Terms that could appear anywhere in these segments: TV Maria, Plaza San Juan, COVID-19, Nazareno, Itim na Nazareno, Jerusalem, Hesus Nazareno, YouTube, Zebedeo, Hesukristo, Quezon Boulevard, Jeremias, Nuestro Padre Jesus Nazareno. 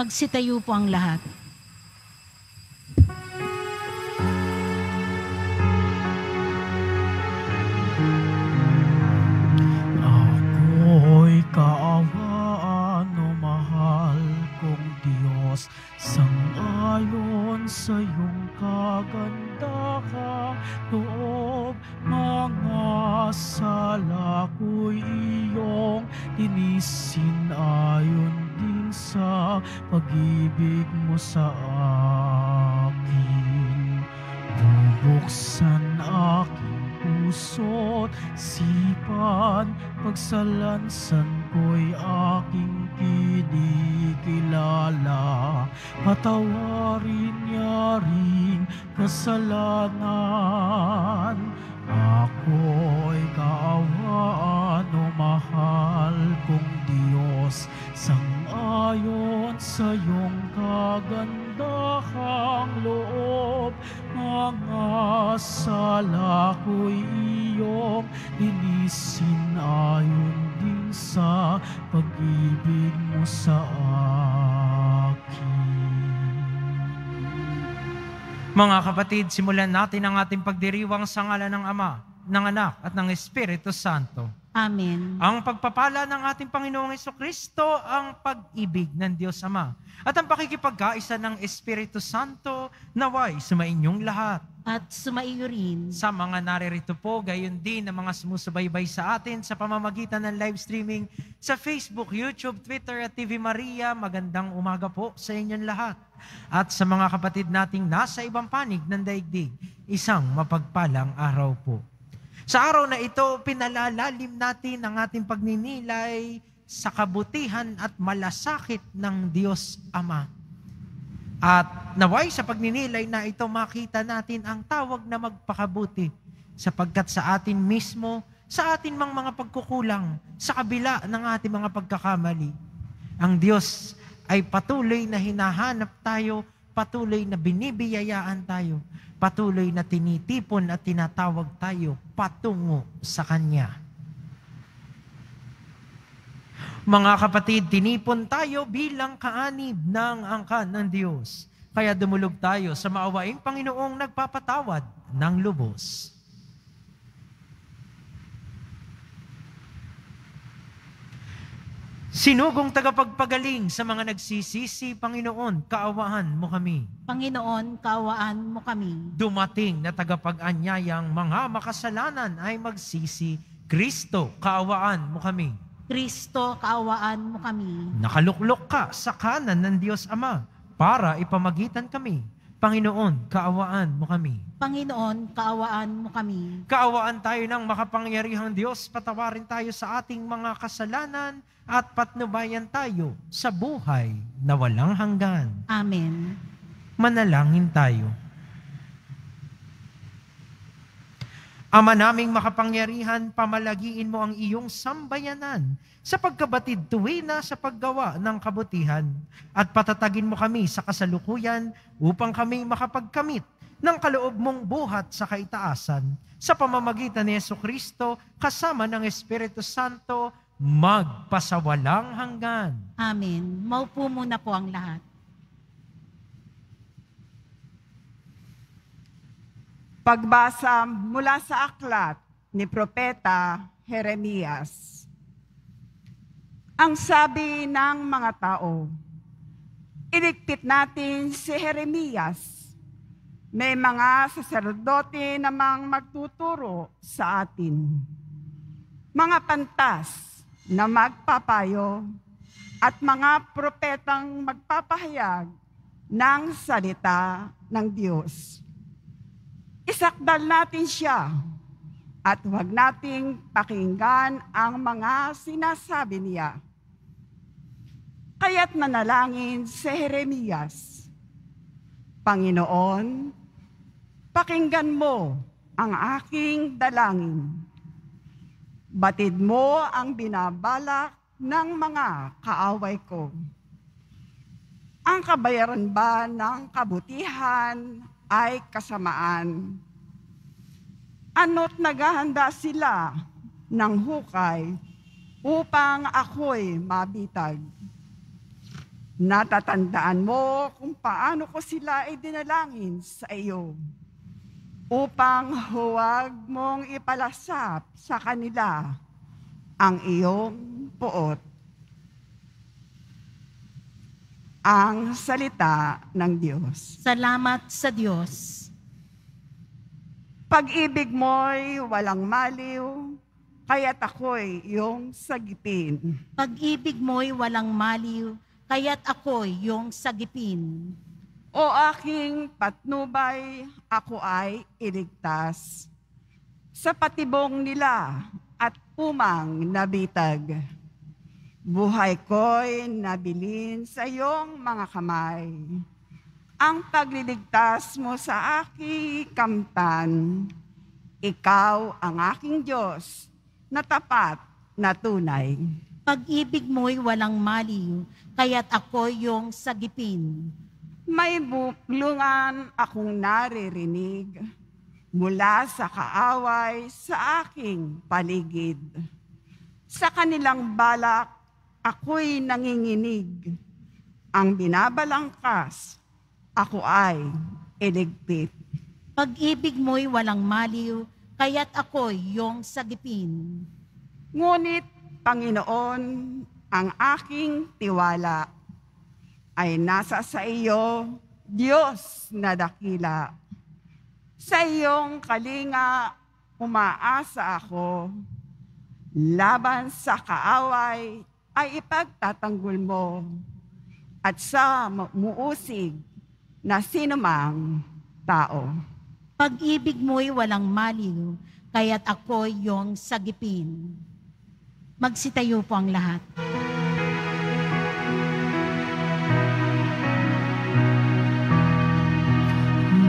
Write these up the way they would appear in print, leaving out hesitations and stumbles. Magsitayo po ang lahat. Ako'y kaawaan o mahal kong Diyos, sang-ayon sa iyong kagandahan, mga sala ko'y iyong tinisin ayon din sa pag-ibig mo sa akin. Bubuksan aking puso't sipan, pagsalansan ko'y aking kinikilala. Patawarin niya rin kasalanan. Ako'y kaawaan o mahal kong Diyos, sang-ayon sa iyong kagandahang loob, mga sala ko'y iyong linisin ayon din sa pag-ibig mo sa akin. Mga kapatid, simulan natin ang ating pagdiriwang sa ngalan ng Ama, ng Anak, at ng Espiritu Santo. Amen. Ang pagpapala ng ating Panginoong Jesucristo, ang pag-ibig ng Diyos Ama, at ang pakikipagkaisa ng Espiritu Santo, naway sumainyong lahat. At sumaiyo rin sa mga naririto po, gayon din ang mga sumusubaybay sa atin sa pamamagitan ng live streaming sa Facebook, YouTube, Twitter at TV Maria. Magandang umaga po sa inyong lahat. At sa mga kapatid nating nasa ibang panig ng daigdig, isang mapagpalang araw po. Sa araw na ito, pinalalalim natin ang ating pagninilay sa kabutihan at malasakit ng Diyos Ama. At naway sa pagninilay na ito, makita natin ang tawag na magpakabuti, sapagkat sa atin mismo, sa atin mang mga pagkukulang, sa kabila ng ating mga pagkakamali, ang Diyos ay patuloy na hinahanap tayo, patuloy na binibiyayaan tayo, patuloy na tinitipon at tinatawag tayo patungo sa Kanya. Mga kapatid, tinipon tayo bilang kaanib ng angkan ng Diyos. Kaya dumulog tayo sa maawaing Panginoong nagpapatawad ng lubos. Sinugong tagapagpagaling sa mga nagsisisi, Panginoon, kaawaan mo kami. Panginoon, kaawaan mo kami. Dumating na tagapag-anyayang mga makasalanan ay magsisi, Kristo, kaawaan mo kami. Kristo, kaawaan mo kami. Nakaluklok ka sa kanan ng Diyos Ama para ipamagitan kami. Panginoon, kaawaan mo kami. Panginoon, kaawaan mo kami. Kaawaan tayo ng makapangyarihang Diyos, patawarin tayo sa ating mga kasalanan at patnubayan tayo sa buhay na walang hanggan. Amen. Manalangin tayo. Ama naming makapangyarihan, pamalagiin mo ang iyong sambayanan sa pagkabatid tuwi na sa paggawa ng kabutihan, at patatagin mo kami sa kasalukuyan upang kami makapagkamit ng kaloob mong buhat sa kaitaasan. Sa pamamagitan ni Jesucristo kasama ng Espiritu Santo, magpasawalang hanggan. Amen. Maupo muna po ang lahat. Pagbasa mula sa aklat ni Propeta Jeremias. Ang sabi ng mga tao, iligpit natin si Jeremias. May mga saserdote namang magtuturo sa atin, mga pantas na magpapayo at mga propetang magpapahayag ng salita ng Diyos. Isakdal natin siya at huwag nating pakinggan ang mga sinasabi niya. Kaya't manalangin si Jeremias. Panginoon, pakinggan mo ang aking dalangin. Batid mo ang binabalak ng mga kaaway ko. Ang kabayaran ba ng kabutihan ay kasamaan? Ano't naghahanda sila ng hukay upang ako'y mabitag? Natatandaan mo kung paano ko sila ay dinalangin sa iyo upang huwag mong ipalasap sa kanila ang iyong poot. Ang salita ng Diyos. Salamat sa Diyos. Pag-ibig mo'y walang maliw, kaya't ako'y iyong sagipin. Pag-ibig mo'y walang maliw, kaya't ako'y iyong sagipin. O aking patnubay, ako ay iligtas sa patibong nila at umang nabitag. Buhay ko'y nabilin sa iyong mga kamay. Ang pagliligtas mo sa aking kamtan, ikaw ang aking Diyos na tapat na tunay. Pag-ibig mo'y walang maliw, kaya't ako yung sagipin. May buklungan akong naririnig mula sa kaaway sa aking paligid. Sa kanilang balak, ako'y nanginginig. Ang binabalangkas, ako ay iligpit. Pag-ibig mo'y walang maliw, kaya't ako'y yung sagipin. Ngunit, Panginoon, ang aking tiwala ay nasa sa iyo, Diyos na dakila. Sa iyong kalinga, umaasa ako. Laban sa kaaway ay ipagtatanggol mo at sa muusig na sinumang tao. Pag-ibig mo'y walang maliw, kaya't ako'y yung sagipin. Magsitayo po ang lahat.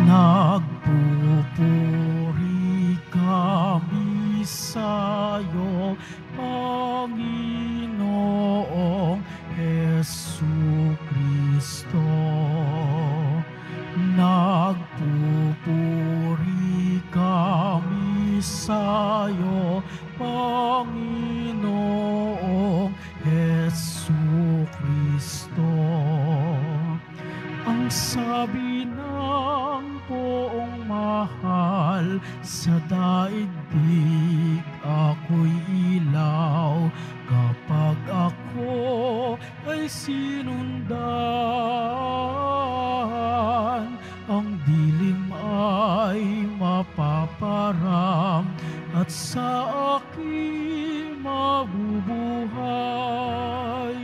Nagpupuri kami sa'yo, Panginoong Jesucristo. Nagpupuri kami sa'yo, Panginoong Jesucristo. Ang sabi ng poong mahal sa daigdig, ako'y ilaw kapag ako ay sinundan. Ang dilim ay mapaparam at sa aking mabubuhay.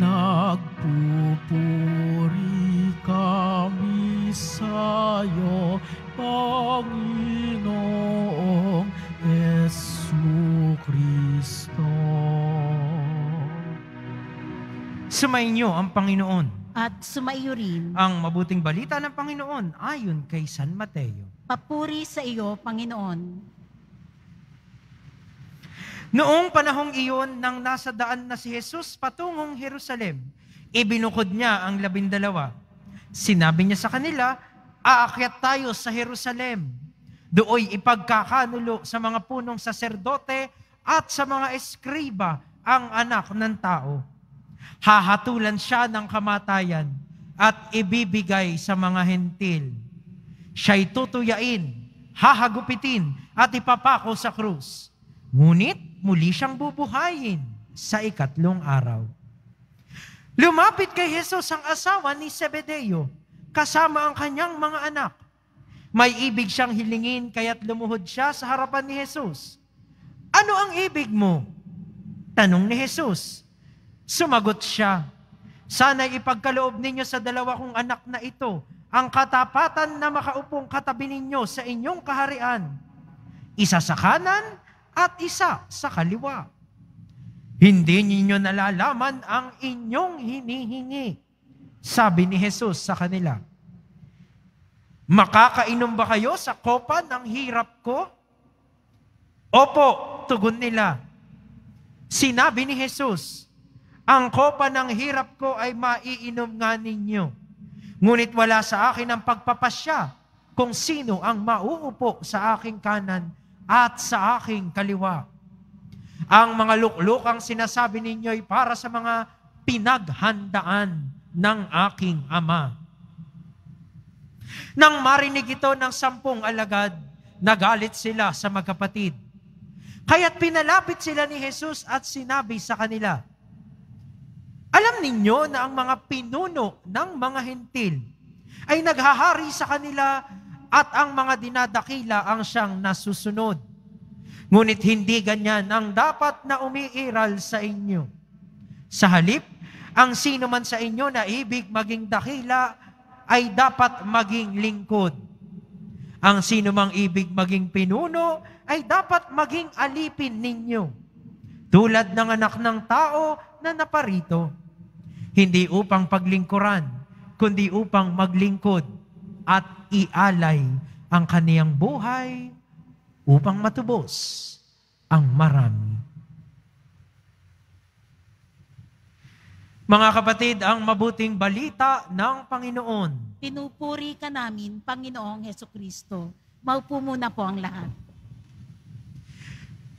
Nagpupuri kami sa'yo, Panginoong Jesucristo. Sumainyo ang Panginoon. At sumaiyo rin ang mabuting balita ng Panginoon ayon kay San Mateo. Papuri sa iyo, Panginoon. Noong panahong iyon nang nasa daan na si Jesus patungong Jerusalem, ibinukod niya ang 12. Sinabi niya sa kanila, aakyat tayo sa Jerusalem. Dooy ipagkakanulo sa mga punong saserdote at sa mga eskriba ang anak ng tao. Hahatulan siya ng kamatayan at ibibigay sa mga hentil. Siya'y tutuyain, hahagupitin at ipapako sa krus. Ngunit muli siyang bubuhayin sa 3rd araw. Lumapit kay Jesus ang asawa ni Zebedeo kasama ang kanyang mga anak. May ibig siyang hilingin kaya't lumuhod siya sa harapan ni Jesus. Ano ang ibig mo? Tanong ni Jesus. Sumagot siya, sana'y ipagkaloob ninyo sa 2 kong anak na ito ang katapatan na makaupong katabi ninyo sa inyong kaharian, isa sa kanan at isa sa kaliwa. Hindi ninyo nalalaman ang inyong hinihingi, sabi ni Jesus sa kanila. Makakainom ba kayo sa kopa ng hirap ko? Opo, tugon nila. Sinabi ni Jesus, ang kopa ng hirap ko ay maiinom nga ninyo. Ngunit wala sa akin ang pagpapasya kung sino ang mauupo sa aking kanan at sa aking kaliwa. Ang mga lukluk ang sinasabi ninyo ay para sa mga pinaghandaan ng aking ama. Nang marinig ito ng 10 alagad, nagalit sila sa magkapatid. Kaya't pinalapit sila ni Jesus at sinabi sa kanila, alam ninyo na ang mga pinuno ng mga hentil ay naghahari sa kanila at ang mga dinadakila ang siyang nasusunod. Ngunit hindi ganyan ang dapat na umiiral sa inyo. Sa halip, ang sino man sa inyo na ibig maging dakila ay dapat maging lingkod. Ang sino mang ibig maging pinuno ay dapat maging alipin ninyo, tulad ng anak ng tao na naparito. Hindi upang paglingkuran, kundi upang maglingkod at ialay ang kaniyang buhay upang matubos ang marami. Mga kapatid, ang mabuting balita ng Panginoon. Pinupuri ka namin, Panginoong Hesukristo. Maupo muna po ang lahat.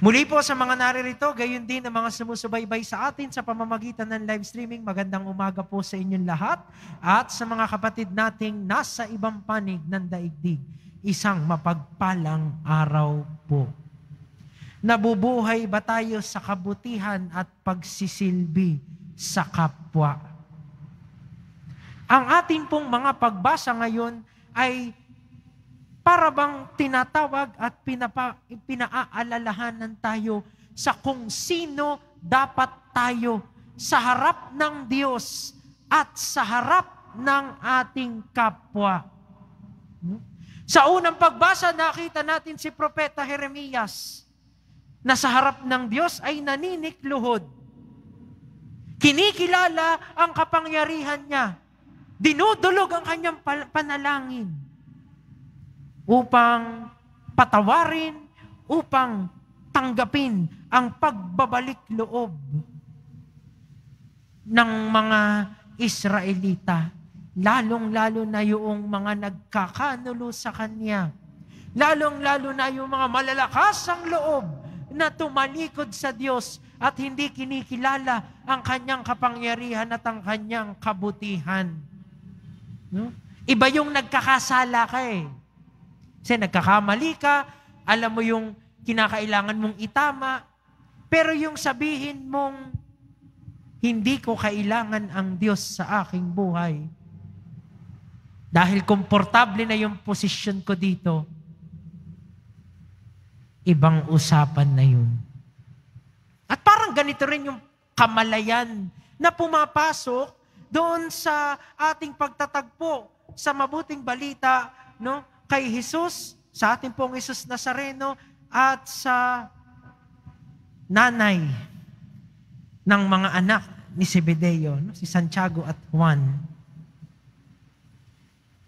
Muli po sa mga naririto, gayon din ang mga sumusubaybay sa atin sa pamamagitan ng live streaming. Magandang umaga po sa inyong lahat at sa mga kapatid nating nasa ibang panig ng daigdig. Isang mapagpalang araw po. Nabubuhay ba tayo sa kabutihan at pagsisilbi sa kapwa? Ang atin pong mga pagbasa ngayon ay para bang tinatawag at pinaaalalahanan tayo sa kung sino dapat tayo sa harap ng Diyos at sa harap ng ating kapwa. Sa unang pagbasa, nakita natin si Propeta Jeremias na sa harap ng Diyos ay naninikluhod. Kinikilala ang kapangyarihan niya. Dinudulog ang kanyang panalangin upang patawarin, upang tanggapin ang pagbabalik loob ng mga Israelita, lalong-lalo na yung mga nagkakanulo sa kanya, lalong-lalo na yung mga malalakasang loob na tumalikod sa Diyos at hindi kinikilala ang kanyang kapangyarihan at ang kanyang kabutihan. No? Iba yung nagkakasala ka eh. Kasi nagkakamali ka, alam mo yung kinakailangan mong itama, pero yung sabihin mong, hindi ko kailangan ang Diyos sa aking buhay. Dahil komportable na yung posisyon ko dito, ibang usapan na yun. At parang ganito rin yung kamalayan na pumapasok doon sa ating pagtatagpo sa mabuting balita, no, kay Jesus, sa ating pong Jesus Nazareno at sa nanay ng mga anak ni Zebedeo, no, si Santiago at Juan.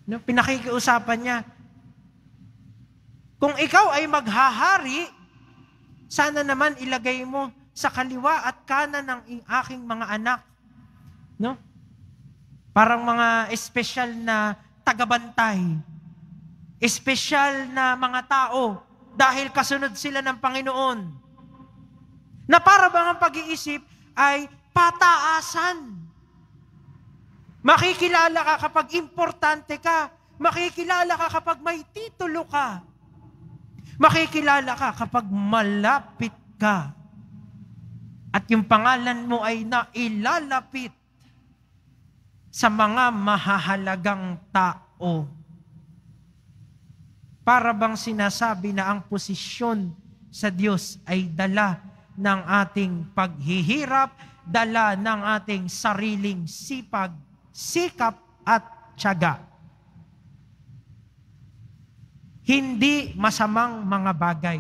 No, pinakikiusapan niya, kung ikaw ay maghahari, sana naman ilagay mo sa kaliwa at kanan ng aking mga anak. No? Parang mga espesyal na tagabantay, espesyal na mga tao dahil kasunod sila ng Panginoon. Na para bang ang pag-iisip ay pataasan. Makikilala ka kapag importante ka. Makikilala ka kapag may titulo ka. Makikilala ka kapag malapit ka. At yung pangalan mo ay nailalapit sa mga mahahalagang tao. Para bang sinasabi na ang posisyon sa Diyos ay dala ng ating paghihirap, dala ng ating sariling sipag, sikap at tiyaga. Hindi masamang mga bagay.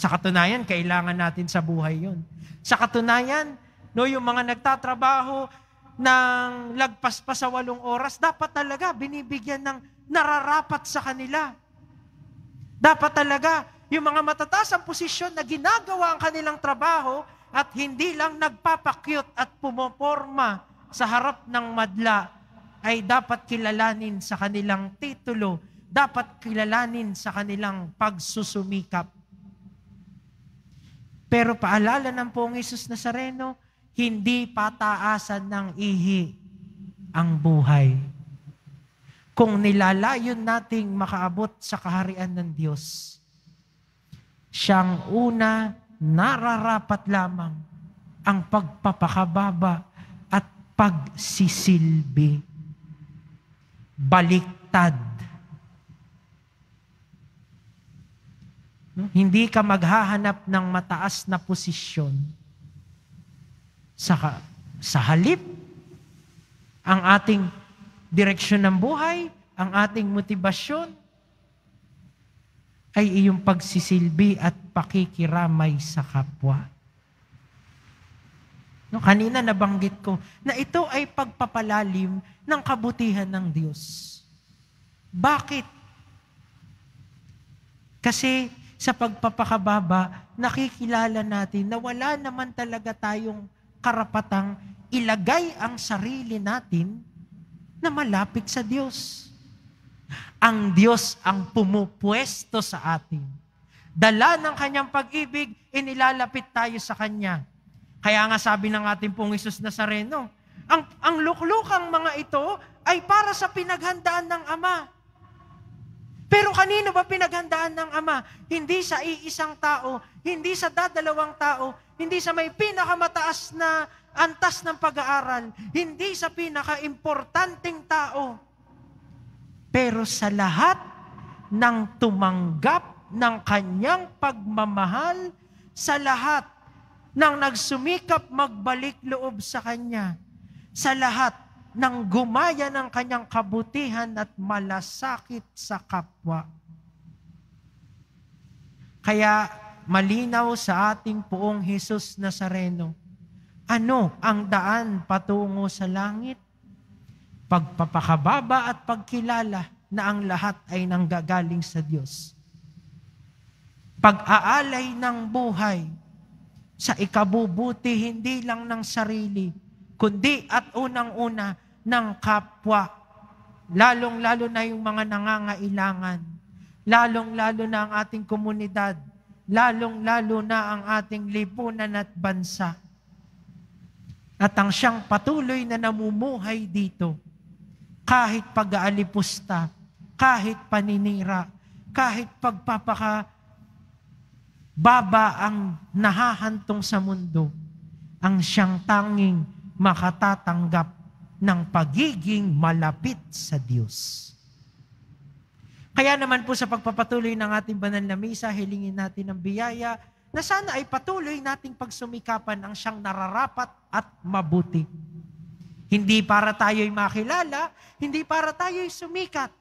Sa katunayan, kailangan natin sa buhay yun. Sa katunayan, no, yung mga nagtatrabaho ng lagpas pa sa 8 oras, dapat talaga binibigyan ng nararapat sa kanila. Dapat talaga yung mga matataas ang posisyon na ginagawa ang kanilang trabaho at hindi lang nagpapakyut at pumoporma sa harap ng madla, ay dapat kilalanin sa kanilang titulo, dapat kilalanin sa kanilang pagsusumikap. Pero paalala ng Panginoong Hesus Nazareno, hindi pataasan ng ihi. ang buhay. Kung nilalayon nating makaabot sa kaharian ng Diyos, siyang una nararapat lamang ang pagpapakababa at pagsisilbi. Baliktad. Hindi ka maghahanap ng mataas na posisyon. Sa halip, ang ating direksyon ng buhay, ang ating motibasyon, ay iyong pagsisilbi at pakikiramay sa kapwa. No, kanina nabanggit ko na ito ay pagpapalalim ng kabutihan ng Diyos. Bakit? Kasi sa pagpapakababa, nakikilala natin na wala naman talaga tayong karapatang ilagay ang sarili natin na malapit sa Diyos. Ang Diyos ang pumupwesto sa atin. Dala ng Kanyang pag-ibig, inilalapit tayo sa Kanya. Kaya nga sabi ng ating pong Isus Nazareno, ang luklukang mga ito ay para sa pinaghandaan ng Ama. Pero kanino ba pinaghandaan ng Ama? Hindi sa iisang tao, hindi sa dadalawang tao, hindi sa may pinakamataas na antas ng pag-aaral, hindi sa pinakaimportanteng tao. Pero sa lahat ng tumanggap ng Kanyang pagmamahal, sa lahat nang nagsumikap magbalik loob sa Kanya, sa lahat ng gumaya ng Kanyang kabutihan at malasakit sa kapwa. Kaya malinaw sa ating poong Hesus Nazareno, ano ang daan patungo sa langit? Pagpapakababa at pagkilala na ang lahat ay nanggagaling sa Diyos. Pag-aalay ng buhay, sa ikabubuti hindi lang ng sarili, kundi at unang-una ng kapwa. Lalong-lalo na yung mga nangangailangan. Lalong-lalo na ang ating komunidad. Lalong-lalo na ang ating lipunan at bansa. At ang siyang patuloy na namumuhay dito, kahit pag-aalipusta, kahit paninira, kahit pagpapakababa ang nahahantong sa mundo, ang siyang tanging makatatanggap ng pagiging malapit sa Diyos. Kaya naman po sa pagpapatuloy ng ating banal na misa, hilingin natin ang biyaya na sana ay patuloy nating pagsumikapan ang siyang nararapat at mabuti. Hindi para tayo'y makilala, hindi para tayo'y sumikat.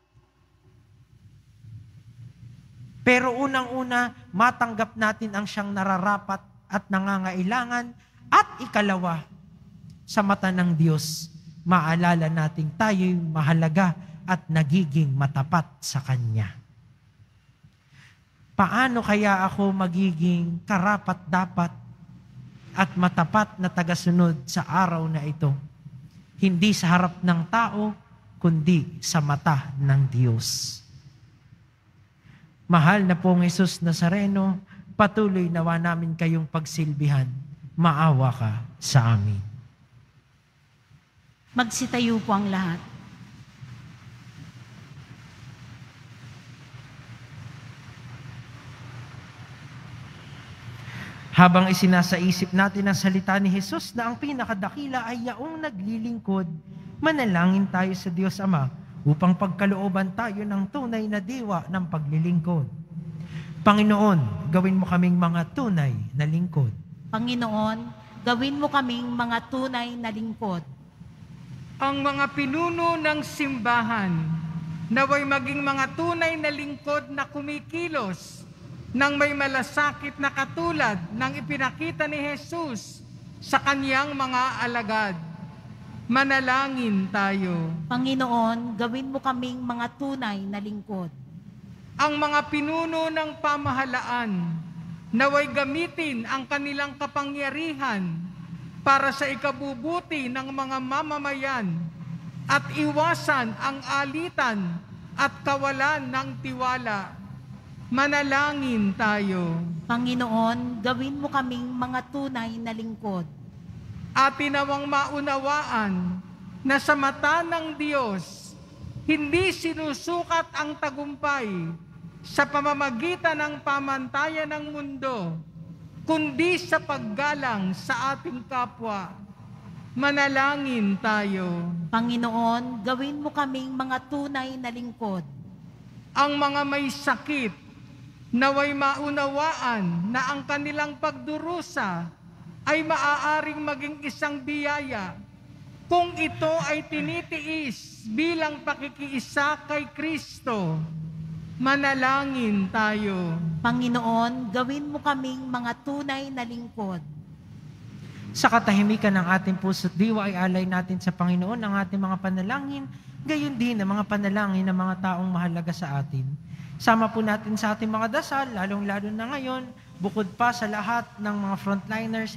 Pero unang-una, matanggap natin ang siyang nararapat at nangangailangan. At ikalawa, sa mata ng Diyos, maalala natin tayo'y mahalaga at nagiging matapat sa Kanya. Paano kaya ako magiging karapat-dapat at matapat na tagasunod sa araw na ito? Hindi sa harap ng tao, kundi sa mata ng Diyos. Mahal na pong Hesus Nazareno, patuloy nawa namin kayong pagsilbihan. Maawa ka sa amin. Magsitayo po ang lahat. Habang isinasaisip natin ang salita ni Hesus na ang pinakadakila ay yaong naglilingkod, manalangin tayo sa Diyos Ama upang pagkalooban tayo ng tunay na diwa ng paglilingkod. Panginoon, gawin mo kaming mga tunay na lingkod. Panginoon, gawin mo kaming mga tunay na lingkod. Ang mga pinuno ng simbahan, naway maging mga tunay na lingkod na kumikilos nang may malasakit na katulad ng ipinakita ni Hesus sa Kanyang mga alagad. Manalangin tayo. Panginoon, gawin mo kaming mga tunay na lingkod. Ang mga pinuno ng pamahalaan, naway gamitin ang kanilang kapangyarihan para sa ikabubuti ng mga mamamayan at iwasan ang alitan at kawalan ng tiwala. Manalangin tayo. Panginoon, gawin mo kaming mga tunay na lingkod. Atin nawang maunawaan na sa mata ng Diyos, hindi sinusukat ang tagumpay sa pamamagitan ng pamantayan ng mundo, kundi sa paggalang sa ating kapwa. Manalangin tayo. Panginoon, gawin mo kaming mga tunay na lingkod. Ang mga may sakit, naway maunawaan na ang kanilang pagdurusa ay maaaring maging isang biyaya kung ito ay tinitiis bilang pakikiisa kay Kristo. Manalangin tayo. Panginoon, gawin mo kaming mga tunay na lingkod. Sa katahimikan ng ating puso't diwa ay alay natin sa Panginoon ang ating mga panalangin, gayon din ang mga panalangin ng mga taong mahalaga sa atin. Sama po natin sa ating mga dasal, lalong-lalo na ngayon, bukod pa sa lahat ng mga frontliners,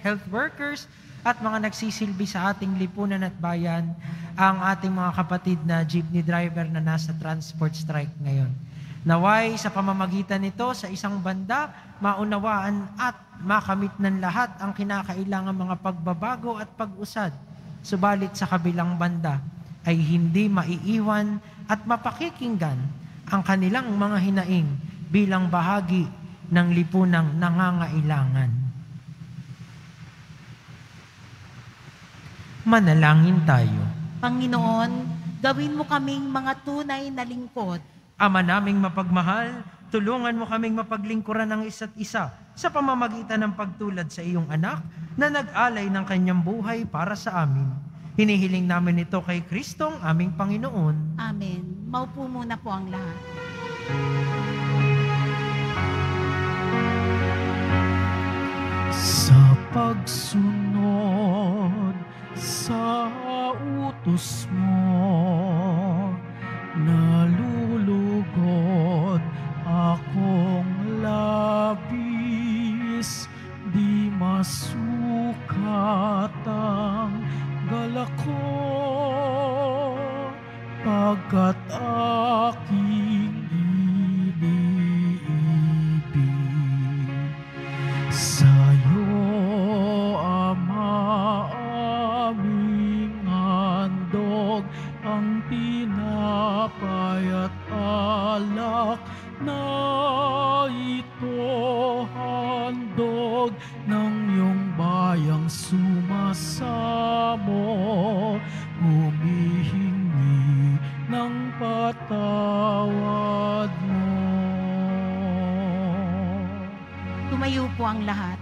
health workers, at mga nagsisilbi sa ating lipunan at bayan, ang ating mga kapatid na jeepney driver na nasa transport strike ngayon. Naway sa pamamagitan nito sa isang banda, maunawaan at makamit ng lahat ang kinakailangan mga pagbabago at pag-usad. Subalit sa kabilang banda ay hindi maiiwan at mapakikinggan ang kanilang mga hinaing bilang bahagi ng lipunang nangangailangan. Manalangin tayo. Panginoon, gawin mo kaming mga tunay na lingkod. Ama naming mapagmahal, tulungan mo kaming mapaglingkuran ng isa't isa sa pamamagitan ng pagtulad sa iyong anak na nag-alay ng kanyang buhay para sa amin. Hinihiling namin ito kay Kristong aming Panginoon. Amen. Maupo muna po ang lahat. Sa pagsunod sa utos mo, nalulugod akong labis, di masukat ang galak ko, pagkat aking iniibig sa'yo, Ama, aming handog ang tinapay at alak na ito, handog ng iyong bayang sumasamo, humihingi ng patawad mo. Tumayo po ang lahat.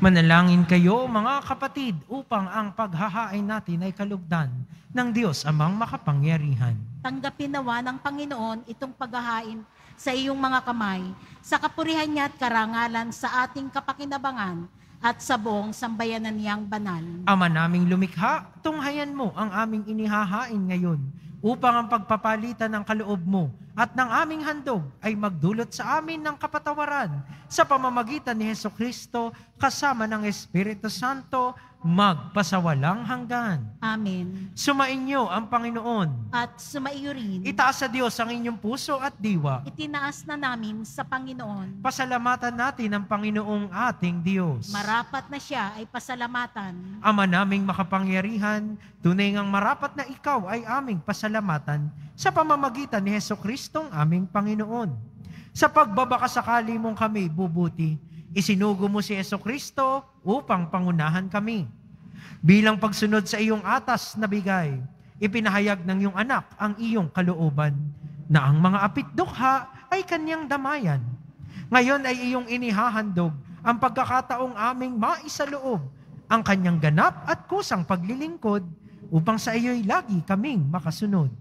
Manalangin kayo, mga kapatid, upang ang paghahain natin ay kalugdan ng Diyos amang makapangyarihan. Tanggapin nawa ng Panginoon itong paghahain sa iyong mga kamay, sa kapurihan niya at karangalan sa ating kapakinabangan at sa buong sambayanan niyang banal. Ama naming lumikha, tunghayan mo ang aming inihahain ngayon, upang ang pagpapalitan ng kaloob mo at ng aming handog ay magdulot sa amin ng kapatawaran sa pamamagitan ni Hesukristo kasama ng Espiritu Santo magpasawalang hanggan. Amen. Sumainyo ang Panginoon. At sumaiyo rin. Itaas sa Diyos ang inyong puso at diwa. Itinaas na namin sa Panginoon. Pasalamatan natin ang Panginoong ating Diyos. Marapat na siya ay pasalamatan. Ama naming makapangyarihan, tunay ngang marapat na ikaw ay aming pasalamatan sa pamamagitan ni Hesukristo ang aming Panginoon. Sa pagbabakasakali mong kami bubuti, isinugo mo si Hesukristo upang pangunahan kami. Bilang pagsunod sa iyong atas na bigay, ipinahayag ng iyong anak ang iyong kalooban na ang mga apitdukha ay kanyang damayan. Ngayon ay iyong inihahandog ang pagkakataong aming maisaloob ang kanyang ganap at kusang paglilingkod upang sa iyo'y lagi kaming makasunod.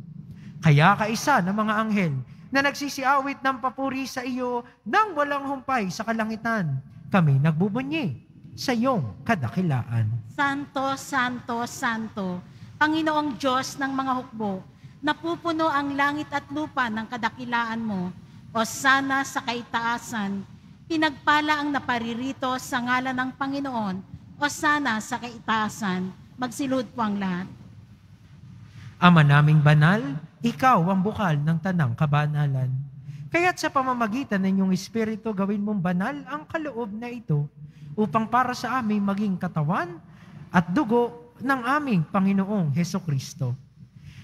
Kaya kaisa ng mga anghel na nagsisiawit ng papuri sa iyo nang walang humpay sa kalangitan, kami nagbubunyi sa iyong kadakilaan. Santo, Santo, Santo, Panginoong Diyos ng mga hukbo, napupuno ang langit at lupa ng kadakilaan mo. O sana sa kaitaasan, pinagpala ang naparirito sa ngalan ng Panginoon. O sana sa kaitaasan, magsilod po ang lahat. Ama naming banal, ikaw ang bukal ng tanang kabanalan. Kaya't sa pamamagitan ng iyong espiritu, gawin mong banal ang kaloob na ito upang para sa amin maging katawan at dugo ng aming Panginoong Hesukristo.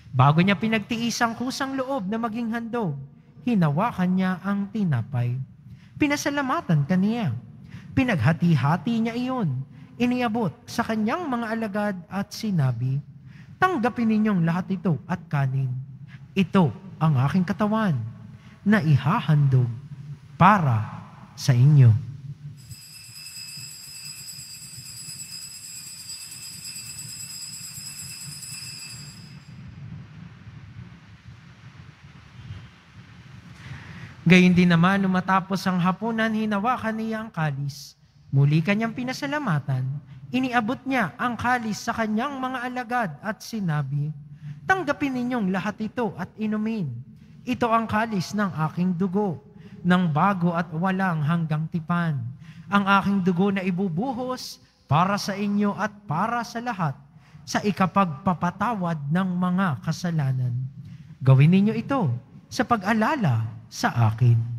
Bago niya pinagtiis ang kusang loob na maging handog, hinawakan niya ang tinapay. Pinasalamatan ka niya. Pinaghati-hati niya iyon. Iniabot sa kanyang mga alagad at sinabi, "Tanggapin ninyong lahat ito at kanin. Ito ang aking katawan na ihahandog para sa inyo." Gayon din naman, matapos ang hapunan, hinawakan niya ang kalis. Muli kanyang pinasalamatan, iniabot niya ang kalis sa kanyang mga alagad at sinabi, "Tanggapin ninyong lahat ito at inumin. Ito ang kalis ng aking dugo, ng bago at walang hanggang tipan. Ang aking dugo na ibubuhos para sa inyo at para sa lahat sa ikapagpapatawad ng mga kasalanan. Gawin ninyo ito sa pag-alala sa akin."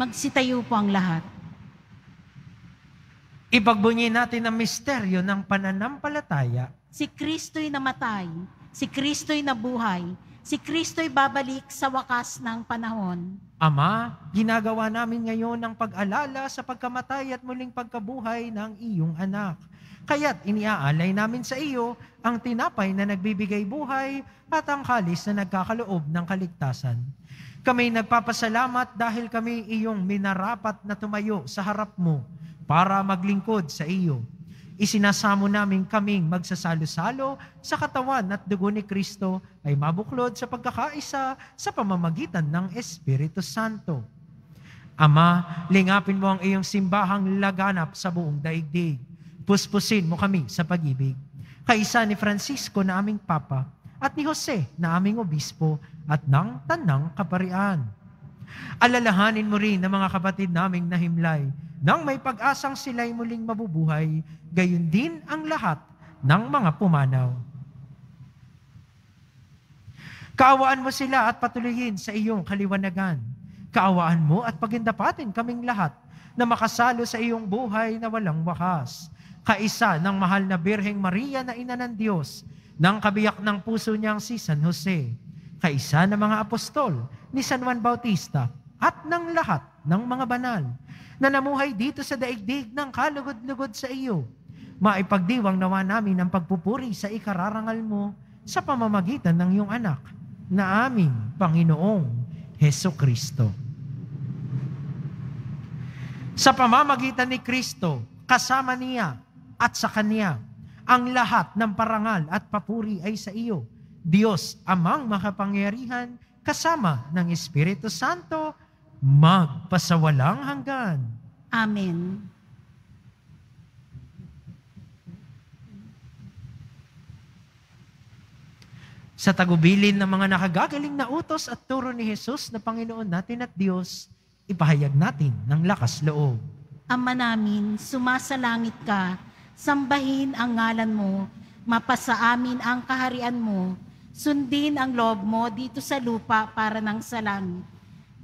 Magsitayo po ang lahat. Ipagbunyi natin ang misteryo ng pananampalataya. Si Kristo'y namatay, si Kristo'y nabuhay, si Kristo'y babalik sa wakas ng panahon. Ama, ginagawa namin ngayon ang pag-alala sa pagkamatay at muling pagkabuhay ng iyong anak. Kaya't iniaalay namin sa iyo ang tinapay na nagbibigay buhay at ang kalis na nagkakaloob ng kaligtasan. Kami nagpapasalamat dahil kami iyong minarapat na tumayo sa harap mo para maglingkod sa iyo. Isinasamo namin kaming magsasalo-salo sa katawan at dugo ni Kristo ay mabuklod sa pagkakaisa sa pamamagitan ng Espiritu Santo. Ama, lingapin mo ang iyong simbahang laganap sa buong daigdig. Puspusin mo kami sa pag-ibig. Kaisa ni Francisco na aming Papa at ni Jose na aming Obispo at ng Tanang Kaparian. Alalahanin mo rin ang mga kapatid naming nahimlay nang may pag-asang sila'y muling mabubuhay, gayon din ang lahat ng mga pumanaw. Kaawaan mo sila at patuloyin sa iyong kaliwanagan. Kaawaan mo at pagindapatin kaming lahat na makasalo sa iyong buhay na walang wakas. Kaisa ng mahal na Birheng Maria na ina ng Diyos, ng kabiyak ng puso niyang si San Jose, kaisa ng mga apostol ni San Juan Bautista at ng lahat ng mga banal na namuhay dito sa daigdig ng kalugod-lugod sa iyo. Maipagdiwang nawa namin ang pagpupuri sa ikararangal mo sa pamamagitan ng iyong anak na aming Panginoong Hesukristo. Sa pamamagitan ni Kristo, kasama niya at sa kanya, ang lahat ng parangal at papuri ay sa iyo, Diyos amang makapangyarihan, kasama ng Espiritu Santo, magpasawalang hanggan. Amen. Sa tagubilin ng mga nakagagaling na utos at turo ni Jesus na Panginoon natin at Diyos, ipahayag natin ng lakas loob. Ama namin, sumasalangit ka, sambahin ang ngalan mo, mapasa amin ang kaharian mo, sundin ang loob mo dito sa lupa para ng salangit.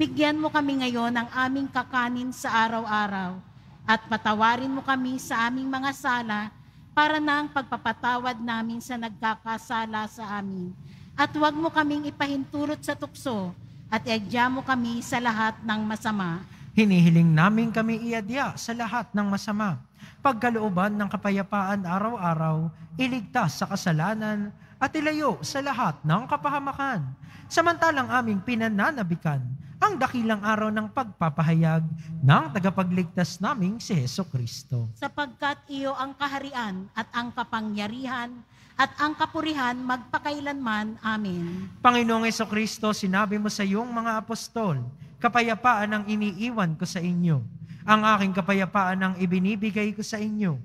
Bigyan mo kami ngayon ng aming kakanin sa araw-araw at patawarin mo kami sa aming mga sala para ng pagpapatawad namin sa nagkakasala sa amin. At huwag mo kaming ipahintulot sa tukso at iadya mo kami sa lahat ng masama. Hinihiling namin kami iadya sa lahat ng masama. Pagkalooban ng kapayapaan araw-araw, iligtas sa kasalanan at ilayo sa lahat ng kapahamakan. Samantalang aming pinananabikan ang dakilang araw ng pagpapahayag ng tagapagligtas naming si Hesukristo. Sapagkat iyo ang kaharian at ang kapangyarihan at ang kapurihan magpakailanman. Amen. Panginoong Hesukristo, sinabi mo sa iyong mga apostol, "Kapayapaan ang iniiwan ko sa inyo. Ang aking kapayapaan ang ibinibigay ko sa inyo.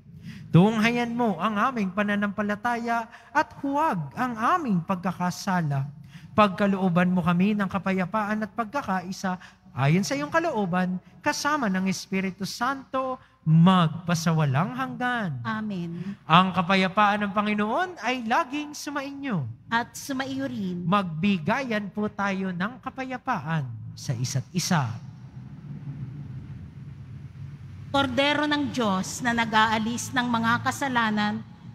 Tunghayan mo ang aming pananampalataya at huwag ang aming pagkakasala. Pagkalooban mo kami ng kapayapaan at pagkakaisa ayon sa iyong kalooban, kasama ng Espiritu Santo, magpasawalang hanggan. Amen. Ang kapayapaan ng Panginoon ay laging sumainyo. At sumaiyo rin. Magbigayan po tayo ng kapayapaan sa isa't isa. Kordero ng Diyos na nag-aalis ng mga kasalanan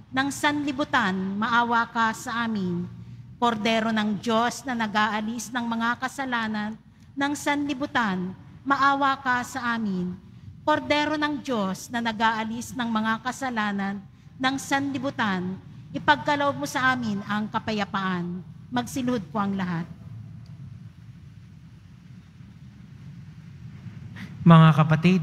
ng sanlibutan, maawa ka sa amin. Kordero ng Diyos na nag-aalis ng mga kasalanan ng sanlibutan, maawa ka sa amin. Kordero ng Diyos na nag-aalis ng mga kasalanan ng sanlibutan, ipagkaloob mo sa amin ang kapayapaan. Magsilhod po ang lahat. Mga kapatid,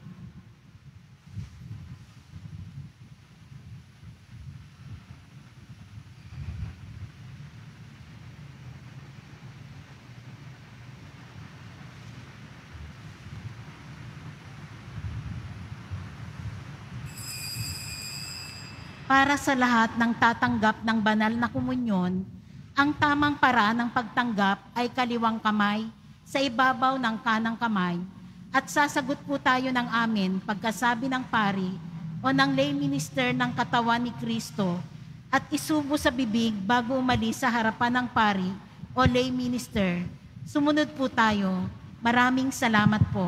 Para sa lahat ng tatanggap ng banal na komunyon, ang tamang paraan ng pagtanggap ay kaliwang kamay sa ibabaw ng kanang kamay at sasagot po tayo ng amen pagkasabi ng pari o ng lay minister ng katawan ni Kristo at isubo sa bibig bago umalis sa harapan ng pari o lay minister. Sumunod po tayo. Maraming salamat po.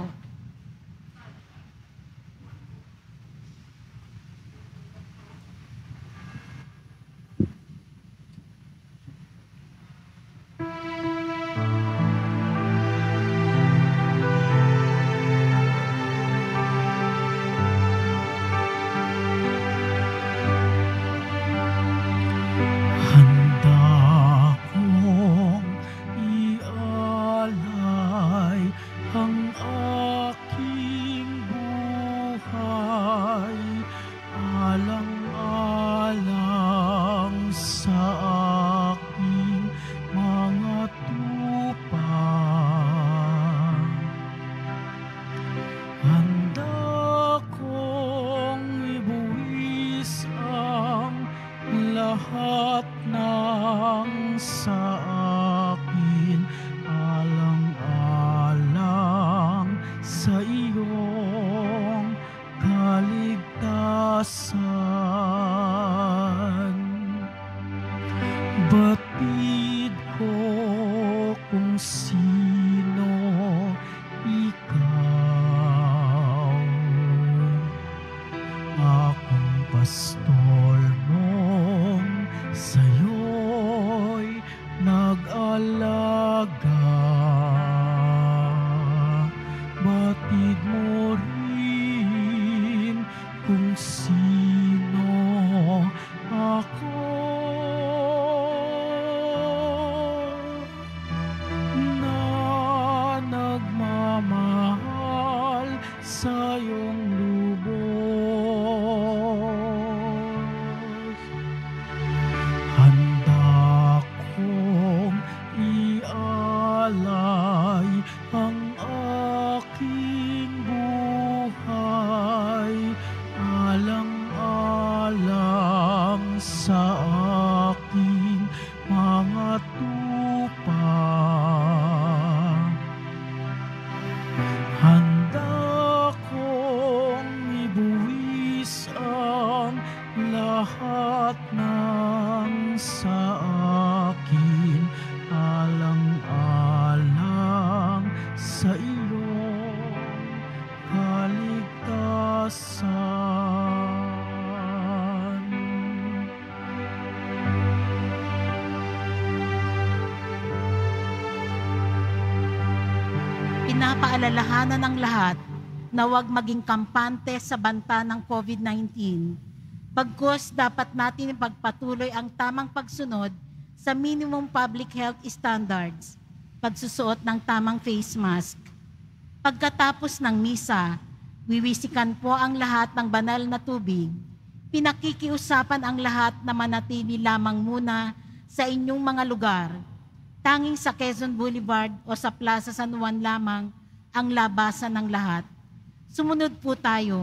Pinapaalalahanan ng lahat na huwag maging kampante sa banta ng COVID-19. Bagkus dapat natin ipagpatuloy ang tamang pagsunod sa minimum public health standards, pagsusuot ng tamang face mask. Pagkatapos ng misa, wiwisikan po ang lahat ng banal na tubig. Pinakikiusapan ang lahat na manatili lamang muna sa inyong mga lugar, tanging sa Quezon Boulevard o sa Plaza San Juan lamang ang labasan ng lahat. Sumunod po tayo.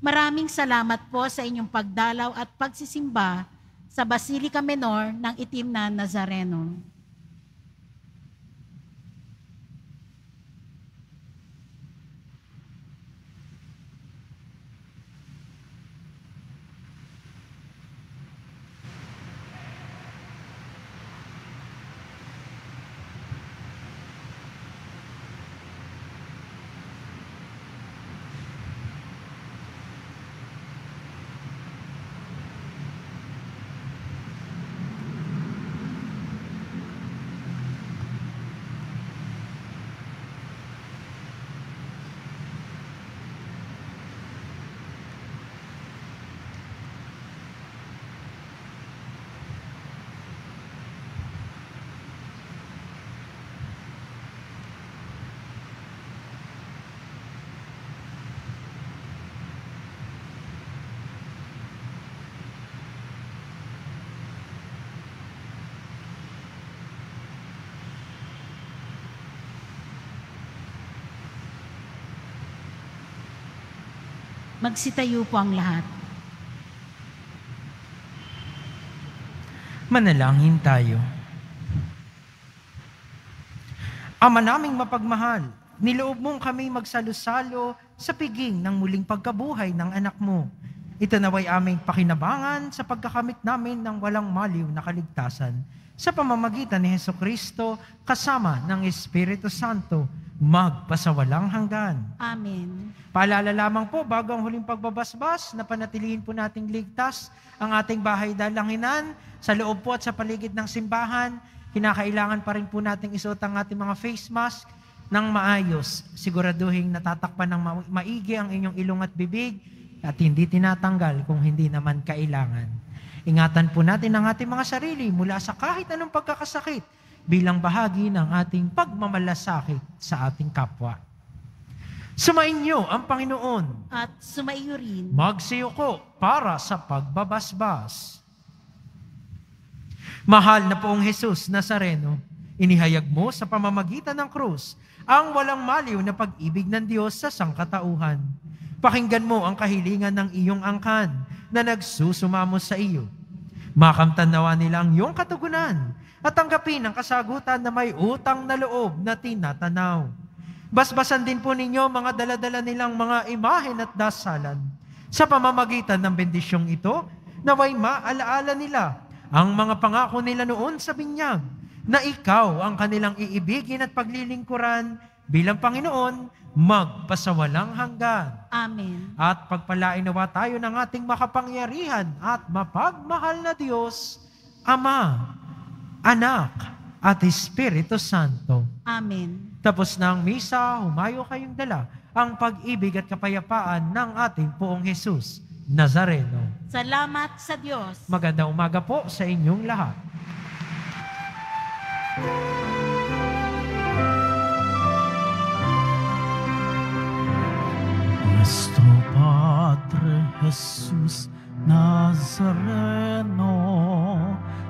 Maraming salamat po sa inyong pagdalaw at pagsisimba sa Basilica Menor ng Itim na Nazareno. Magsitayo po ang lahat. Manalangin tayo. Ama naming mapagmahal, niloob mong kami magsalo-salo sa piging ng muling pagkabuhay ng anak mo. Ito naway aming pakinabangan sa pagkakamit namin ng walang maliw na kaligtasan sa pamamagitan ni Hesukristo kasama ng Espiritu Santo, magpasawalang hanggan. Amen. Paalala lamang po, bago ang huling pagbabasbas, na panatilihin po nating ligtas ang ating bahay dalanginan, sa loob po at sa paligid ng simbahan. Kinakailangan pa rin po nating isuot ang ating mga face mask ng maayos. Siguraduhin natatakpan ng maigi ang inyong ilong at bibig at hindi tinatanggal kung hindi naman kailangan. Ingatan po natin ang ating mga sarili mula sa kahit anong pagkakasakit bilang bahagi ng ating pagmamalasakit sa ating kapwa. Sumainyo niyo ang Panginoon. At sumaiyo rin. Magsiyuko para sa pagbabasbas. Mahal na Poong Jesus Nazareno, inihayag mo sa pamamagitan ng krus ang walang maliw na pag-ibig ng Diyos sa sangkatauhan. Pakinggan mo ang kahilingan ng iyong angkan na nagsusumamo sa iyo. Makamtan nawa nila ang iyong katugunan at tanggapin ang kasagutan na may utang na loob na tinatanaw. Basbasan din po ninyo mga daladala nilang mga imahen at dasalan. Sa pamamagitan ng bendisyong ito, naway maalaala nila ang mga pangako nila noon sa binyag na ikaw ang kanilang iibigin at paglilingkuran bilang Panginoon, magpasawalang hanggan. Amen. At pagpalain nawa tayo ng ating makapangyarihan at mapagmahal na Diyos, Ama, Anak at Espiritu Santo. Amen. Tapos na ang misa, humayo kayong dala ang pag-ibig at kapayapaan ng ating Poong Jesus Nazareno. Salamat sa Diyos. Magandang umaga po sa inyong lahat. Nuestro Padre Jesus Nazareno,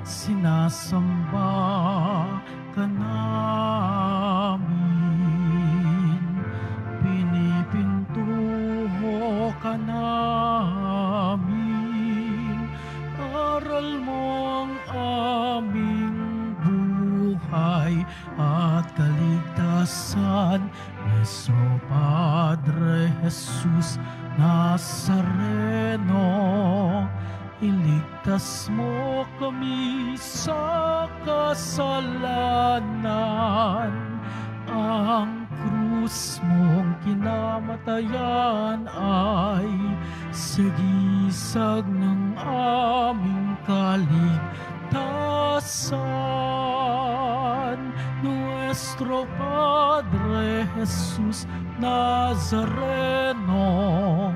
sinasamba ka namin, pinipintuho ka namin, aral mo ang aming buhay at kaligtasan. Nuestro Padre Jesus Nazareno, iligtas mo kami sa kasalanan. Ang krus mong kinamatayan ay sigisag ng aming kaligtasan. Nuestro Padre Jesus Nazareno,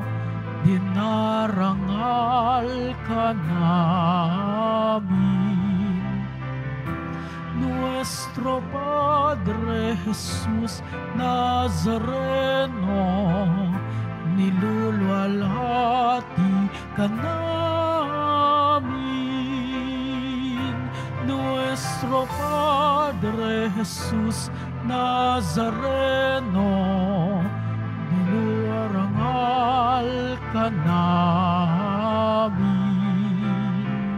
dinarangal ka namin. Nuestro Padre Jesus Nazareno, niluluwalhati ka namin. nuestro Padre Jesús Nazareno, niluwarangal ka namin.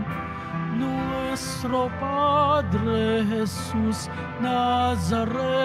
Nuestro Padre Jesús Nazareno,